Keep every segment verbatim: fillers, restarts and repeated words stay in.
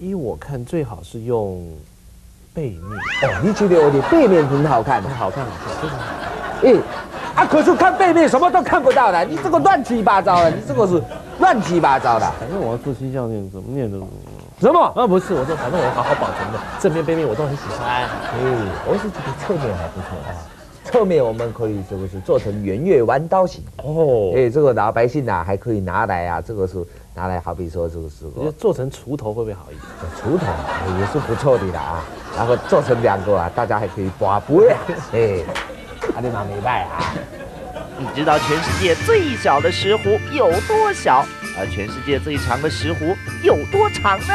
依我看，最好是用背面。哦，你觉得我的背面很好看？很好看，好看，非常好看。哎、欸，啊，可是看背面什么都看不到的，你这个乱七八糟的，你这个是乱七八糟的。反正我要做西教练，怎么念都。 什么？啊，不是，我说反正我好好保存的，正面背面我都很喜欢。嗯，我是觉得侧面还不错啊。侧面我们可以是不是做成圆月弯刀型？哦，哎，这个老百姓啊还可以拿来啊，这个是拿来好比说这个是。我觉得做成锄头会不会好一点？锄头、哎、也是不错的啦啊，然后做成两个啊，大家还可以拔杯啊。哎，阿里玛没败啊！你知道全世界最小的石斛有多小？ 而全世界最长的石斛有多长呢？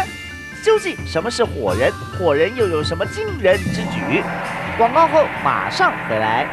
究竟什么是火人？火人又有什么惊人之举？广告后马上回来。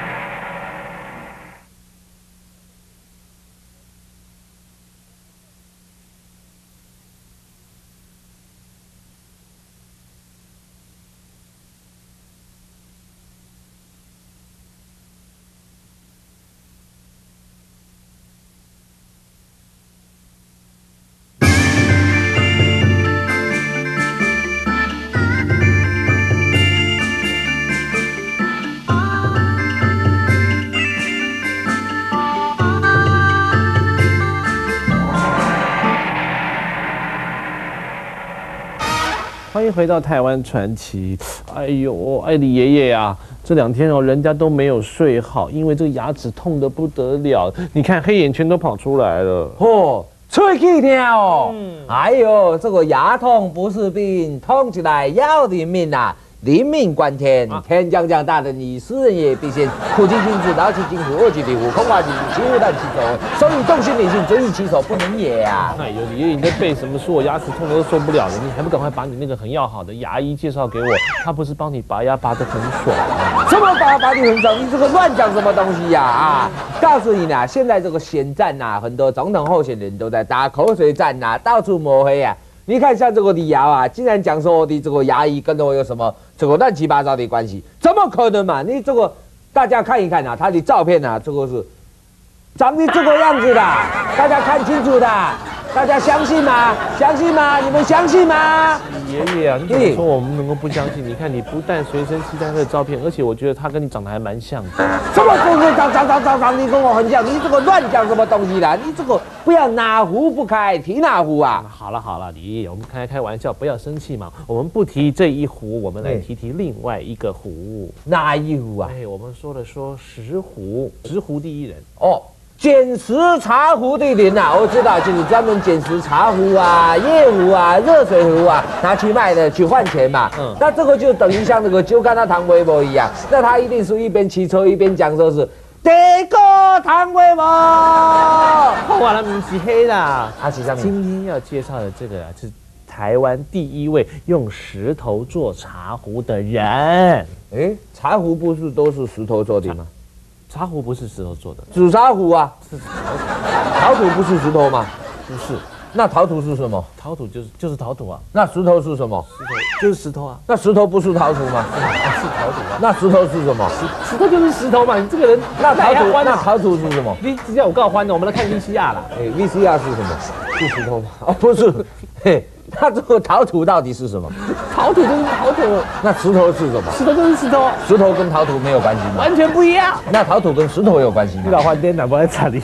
欢迎回到台湾传奇。哎呦，我爱你爷爷啊！这两天哦，人家都没有睡好，因为这个牙齿痛得不得了。你看黑眼圈都跑出来了。哦，吹气掉哦！嗯、哎呦，这个牙痛不是病，痛起来要人命啊！人命关天，啊、天将降大任于斯人也必先苦其心志，劳其筋骨，饿其体肤，空乏其体，其物难其容。所以动心忍性，择一其手，不能也啊！哎呦，你爷爷你在背什么书？我牙齿痛的都受不了了，你还不赶快把你那个很要好的牙医介绍给我？他不是帮你拔牙拔得很爽吗？什么拔拔得很爽？你这个乱讲什么东西呀、啊？啊！告诉你啦，现在这个选战呐、啊，很多总统候选人都在打口水战呐、啊，到处抹黑啊。 你看，像这个李瑶啊，竟然讲说我的这个牙医跟我有什么这个乱七八糟的关系？怎么可能嘛？你这个大家看一看啊，他的照片啊，这个是长得这个样子的，大家看清楚的，大家相信吗？相信吗？你们相信吗？爷爷啊，你怎么说我们能够不相信？你看，你不但随身携带他的照片，而且我觉得他跟你长得还蛮像的。什么跟我长长长长长得跟我很像？你这个乱讲什么东西啦？你这个。 不要哪壶不开提哪壶啊！好了好了，李爷爷，我们开开玩笑，不要生气嘛。我们不提这一壶，我们来提提另外一个壶。哪一壶啊？哎，我们说了说石斛，石斛第一人哦，捡拾茶壶的人啊，我知道，就是专门捡拾茶壶啊、夜壶啊、热水壶啊，拿去卖的去换钱嘛。嗯，那这个就等于像那个酒干那唐微博一样，那他一定是一边骑车一边讲说是。 这个唐微博，我完了，不是黑啦。啊，是什么？今天要介绍的这个啊，是台湾第一位用石头做茶壶的人。哎，茶壶不是都是石头做的吗？茶壶不是石头做的，紫砂壶啊。是陶土不是石头吗？不是。那陶土是什么？陶土就是就是陶土啊。那石头是什么？石头就是石头啊。那石头不是陶土吗？是陶土啊。那石头是什么？ 石头就是石头嘛，你这个人那陶土那陶土是什么？你直接我告欢的，我们来看 V C R 啦。哎 ，V C R 是什么？是石头吗？哦，不是。嘿，那这个陶土到底是什么？陶土就是陶土。那石头是什么？石头就是石头。石头跟陶土没有关系吗？完全不一样。那陶土跟石头有关系吗？老欢颠哪不爱查理。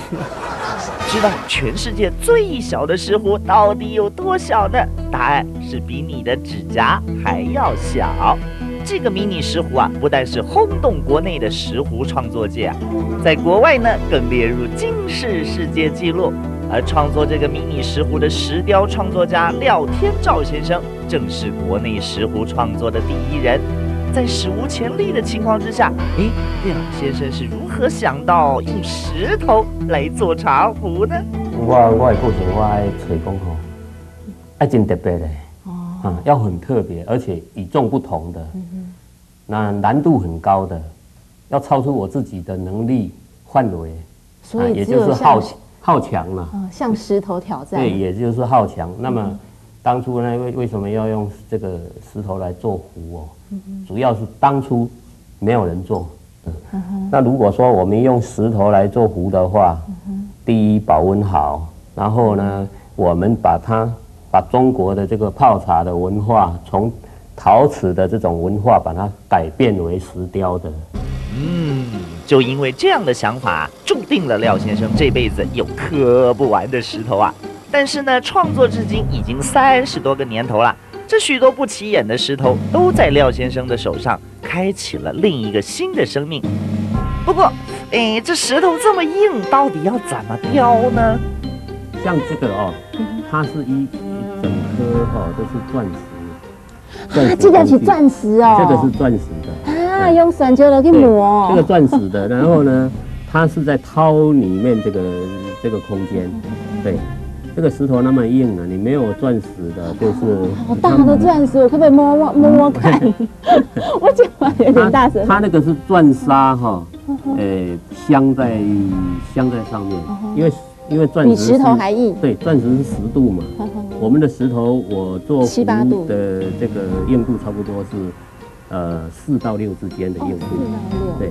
知道全世界最小的石斛到底有多小呢？答案是比你的指甲还要小。 这个迷你石斛啊，不但是轰动国内的石斛创作界啊，在国外呢更列入金氏世界纪录。而创作这个迷你石斛的石雕创作家廖天照先生，正是国内石斛创作的第一人。在史无前例的情况之下，诶，廖先生是如何想到用石头来做茶壶呢？我我的故事我找讲吼，还真特别嘞。 啊，要很特别，而且与众不同的，嗯、那难度很高的，要超出我自己的能力范围，所以、啊、也就是好好强嘛、啊，向石头挑战，对，也就是好强。那么、嗯、当初呢，为为什么要用这个石头来做壶哦？嗯、主要是当初没有人做。嗯嗯、那如果说我们用石头来做壶的话，嗯、第一保温好，然后呢，我们把它。把中国的这个泡茶的文化，从陶瓷的这种文化把它改变为石雕的。嗯，就因为这样的想法，注定了廖先生这辈子有磕不完的石头啊。但是呢，创作至今已经三十多个年头了，这许多不起眼的石头都在廖先生的手上开启了另一个新的生命。不过，哎，这石头这么硬，到底要怎么雕呢？像这个哦，它是一一整颗哦，都是钻石。钻石啊，这个是钻石哦。这个是钻石的啊，用绳就能去磨。这个钻石的，然后呢，它是在掏里面这个这个空间，对。这个石头那么硬啊，你没有钻石的，就是好大的钻石，我可不可以摸摸摸摸看？我讲话有点大声。它那个是钻砂哈，诶，镶在镶在上面，因为因为钻石比石头还硬。对，钻石是十度嘛，我们的石头我做七八度的这个硬度差不多是呃四到六之间的硬度，对，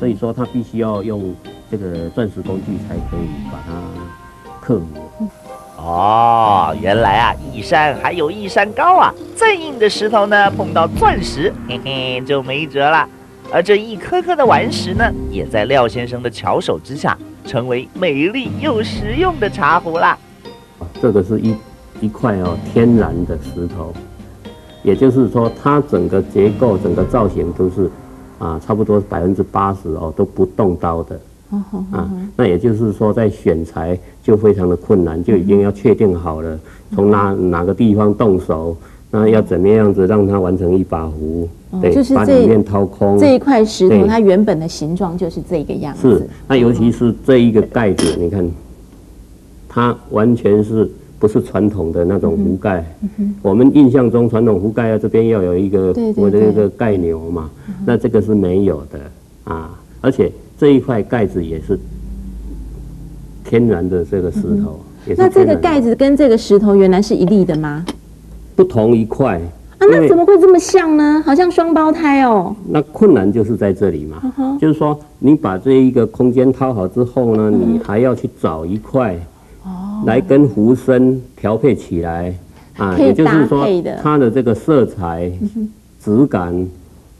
所以说它必须要用这个钻石工具才可以把它刻磨。哦，原来啊，一山还有一山高啊！再硬的石头呢，碰到钻石，嘿嘿，就没辙了。而这一颗颗的顽石呢，也在廖先生的巧手之下，成为美丽又实用的茶壶啦。这个是一一块哦，天然的石头，也就是说，它整个结构、整个造型都是啊，差不多百分之八十哦，都不动刀的。啊，那也就是说，在选材就非常的困难，就已经要确定好了，从哪哪个地方动手，那要怎么样子让它完成一把壶，对，就是把里面掏空。这一块石头它原本的形状就是这个样子。是，那尤其是这一个盖子，你看，它完全是不是传统的那种壶盖？我们印象中传统壶盖啊，这边要有一个我的一个盖钮嘛，那这个是没有的啊，而且。这一块盖子也是天然的这个石头，嗯、那这个盖子跟这个石头原来是一粒的吗？不同一块啊，那怎么会这么像呢？好像双胞胎哦。那困难就是在这里嘛，嗯、就是说你把这一个空间掏好之后呢，嗯、你还要去找一块来跟壶身调配起来、哦、啊，也就是说它的这个色彩、嗯、质感。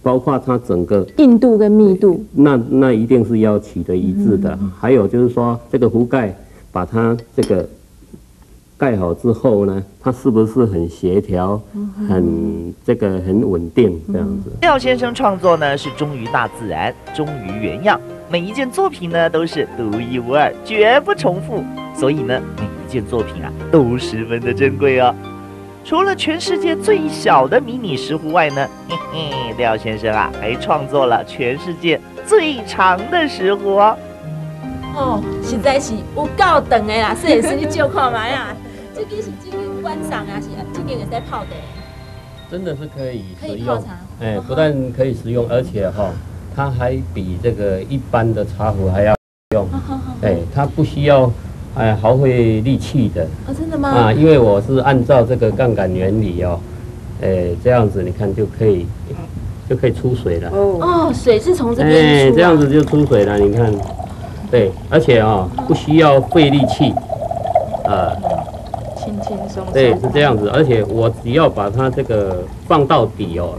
包括它整个硬度跟密度，那那一定是要取得一致的。还有就是说，这个壶盖把它这个盖好之后呢，它是不是很协调、很这个很稳定这样子？廖先生创作呢是忠于大自然，忠于原样，每一件作品呢都是独一无二，绝不重复。所以呢，每一件作品啊都十分的珍贵哦。除了全世界最小的迷你石壶外呢，嘿嘿，廖先生啊，还创作了全世界最长的石壶哦。哦，实在是有够长的啦，摄影师你照看嘛呀，这个是这个观赏啊，是这个也在泡的。真的是可以食用，哎、欸，不但可以食用，而且哈、哦，它还比这个一般的茶壶还要用，哎、欸，它不需要。哎，毫费力气的啊！真的吗？啊，因为我是按照这个杠杆原理哦，哎，这样子你看就可以，就可以出水了。哦，水是从这边出。哎，这样子就出水了，你看，对，而且啊，不需要费力气，啊，轻轻松松。对，是这样子，而且我只要把它这个放到底哦，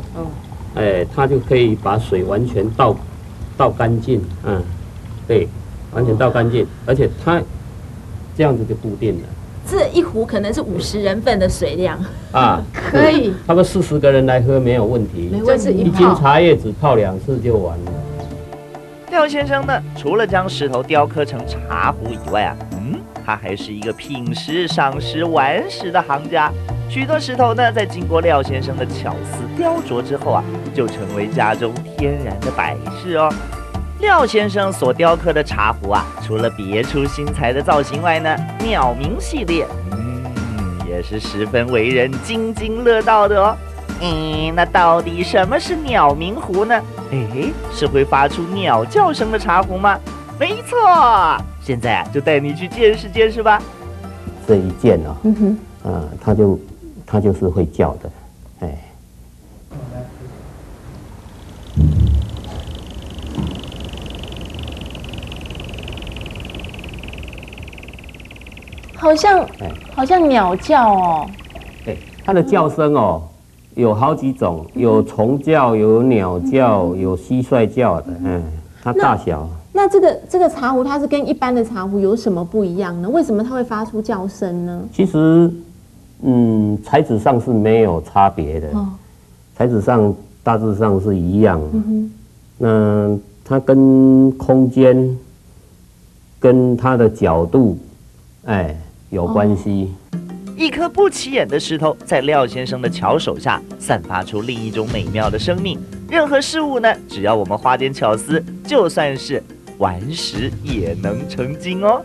哎，它就可以把水完全倒倒干净，嗯，对，完全倒干净，而且它。这样子就固定了。这一壶可能是五十人份的水量啊，可以。他们四十个人来喝没有问题，没问题。一斤茶叶只泡两次就完了。廖先生呢，除了将石头雕刻成茶壶以外啊，嗯，他还是一个品石、赏石、玩石的行家。许多石头呢，在经过廖先生的巧思雕琢之后啊，就成为家中天然的摆饰哦。廖先生所雕刻的茶壶啊，除了别出心裁的造型外呢，鸟鸣系列，嗯，也是十分为人津津乐道的哦。嗯，那到底什么是鸟鸣壶呢？哎，是会发出鸟叫声的茶壶吗？没错，现在啊，就带你去见识见识吧。这一件啊、哦，嗯哼，啊、呃，它就它就是会叫的，哎。好像好像鸟叫哦，它的叫声哦，有好几种，有虫叫，有鸟叫，有蟋蟀叫的，嗯，它大小。那, 那这个这个茶壶它是跟一般的茶壶有什么不一样呢？为什么它会发出叫声呢？其实，嗯，材质上是没有差别的，哦、材质上大致上是一样。嗯哼，那它跟空间，跟它的角度，哎，有关系。哦，一颗不起眼的石头，在廖先生的巧手下散发出另一种美妙的生命。任何事物呢，只要我们花点巧思，就算是顽石也能成精哦。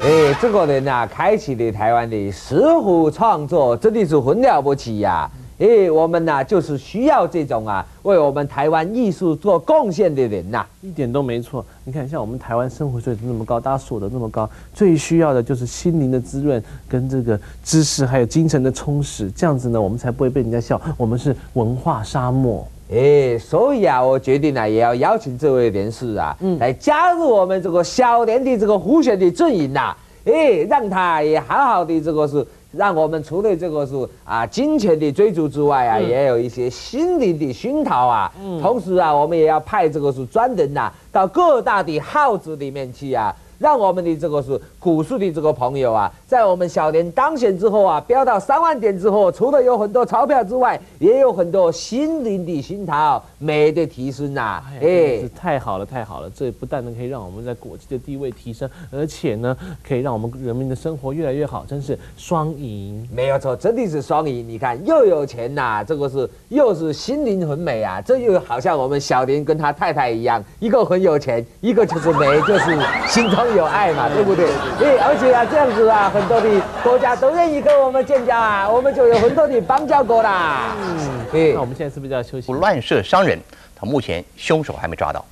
哎，中国人呐，开启了台湾的石壶创作，真的是很了不起呀！哎，我们呐，就是需要这种啊，为我们台湾艺术做贡献的人呐，一点都没错。你看，像我们台湾生活水平那么高，大家所得那么高，最需要的就是心灵的滋润，跟这个知识还有精神的充实。这样子呢，我们才不会被人家笑我们是文化沙漠。 哎，所以啊，我决定啊，也要邀请这位人士啊，嗯，来加入我们这个小年的这个湖选的阵营呐。哎，让他也好好的这个是，让我们除了这个是啊金钱的追逐之外啊，嗯、也有一些心灵的熏陶啊。嗯、同时啊，我们也要派这个是专人呐、啊，到各大的号子里面去啊。 让我们的这个是股市的这个朋友啊，在我们小年当选之后啊，飙到三万点之后，除了有很多钞票之外，也有很多心灵的熏陶、美的提升呐、啊。哎，哎太好了，太好了！这不但呢可以让我们在国际的地位提升，而且呢可以让我们人民的生活越来越好，真是双赢。没有错，真的是双赢。你看，又有钱呐、啊，这个是又是心灵很美啊，这又好像我们小年跟他太太一样，一个很有钱，一个就是美，就是心中。 有爱嘛，对不对？对，而且啊，这样子啊，很多的国家都愿意跟我们建交啊，我们就有很多的邦交国啦。嗯，对。那我们现在是不是要休息？乱射伤人，他目前凶手还没抓到。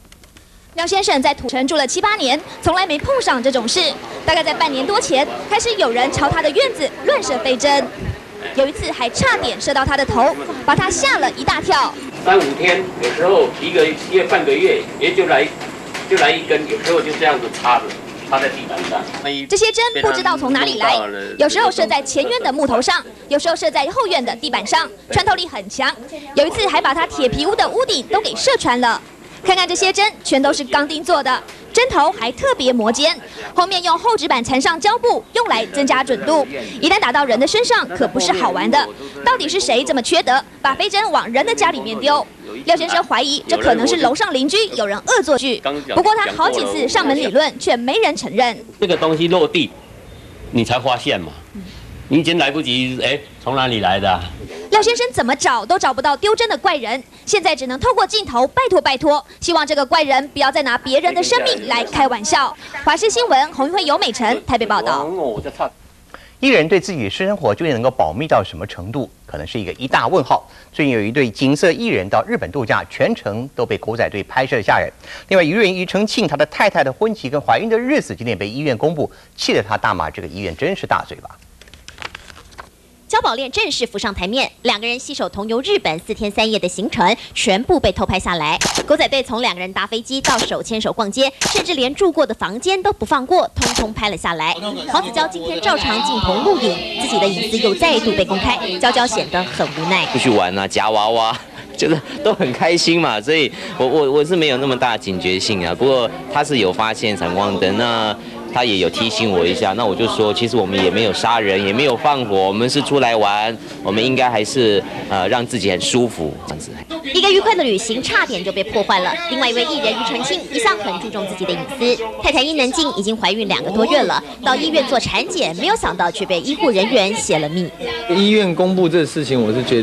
廖先生在土城住了七八年，从来没碰上这种事。大概在半年多前，开始有人朝他的院子乱射飞针，有一次还差点射到他的头，把他吓了一大跳。三五天，有时候一个月、半个月也就来，就来一根，有时候就这样子插着。 插在地板上，这些针不知道从哪里来，有时候射在前院的木头上，有时候射在后院的地板上，穿透力很强。有一次还把他铁皮屋的屋顶都给射穿了。看看这些针，全都是钢钉做的，针头还特别磨尖，后面用厚纸板缠上胶布，用来增加准度。一旦打到人的身上，可不是好玩的。到底是谁这么缺德，把飞针往人的家里面丢？ 廖先生怀疑，这可能是楼上邻居有人恶作剧。不过他好几次上门理论，却没人承认。这个东西落地，你才发现嘛，你已经来不及。哎，从哪里来的、啊？廖先生怎么找都找不到丢针的怪人，现在只能透过镜头拜托拜托，希望这个怪人不要再拿别人的生命来开玩笑。华视新闻洪玉慧、尤美辰台北报道。艺人对自己私生活究竟能够保密到什么程度，可能是一个一大问号。最近有一对情色艺人到日本度假，全程都被狗仔队拍摄下来。另外，娱乐人庾澄庆他的太太的婚期跟怀孕的日子今天被医院公布，气得他大骂这个医院真是大嘴巴。交保恋正式浮上台面，两个人携手同游日本四天三夜的行程全部被偷拍下来。狗仔队从两个人搭飞机到手牵手逛街，甚至连住过的房间都不放过，通通拍了下来。黄子佼今天照常进棚录影，自己的隐私又再度被公开，佼佼显得很无奈。出去玩啊，夹娃娃，就是都很开心嘛，所以我我我是没有那么大警觉性啊。不过他是有发现闪光灯那。 他也有提醒我一下，那我就说，其实我们也没有杀人，也没有放火，我们是出来玩，我们应该还是呃让自己很舒服这样子。一个愉快的旅行差点就被破坏了。另外一位艺人庾澄庆一向很注重自己的隐私，太太殷能静已经怀孕两个多月了，到医院做产检，没有想到却被医护人员泄了密。医院公布这事情，我是觉得。